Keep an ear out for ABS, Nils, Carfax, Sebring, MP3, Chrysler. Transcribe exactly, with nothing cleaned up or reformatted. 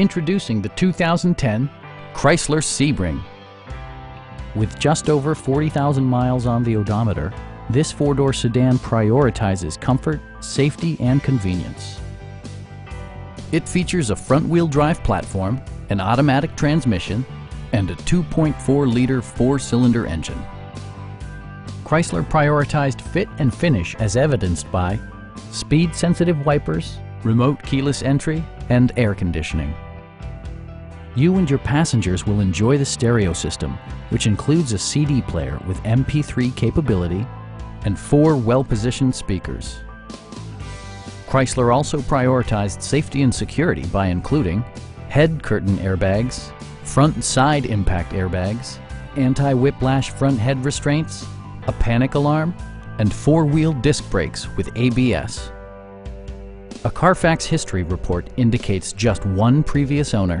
Introducing the two thousand ten Chrysler Sebring. With just over forty thousand miles on the odometer, this four-door sedan prioritizes comfort, safety, and convenience. It features a front-wheel drive platform, an automatic transmission, and a two point four liter four-cylinder engine. Chrysler prioritized fit and finish as evidenced by speed-sensitive wipers, remote keyless entry, and air conditioning. You and your passengers will enjoy the stereo system, which includes a C D player with M P three capability and four well-positioned speakers. Chrysler also prioritized safety and security by including head curtain airbags, front and side impact airbags, anti-whiplash front head restraints, a panic alarm, and four-wheel disc brakes with A B S. A Carfax history report indicates just one previous owner.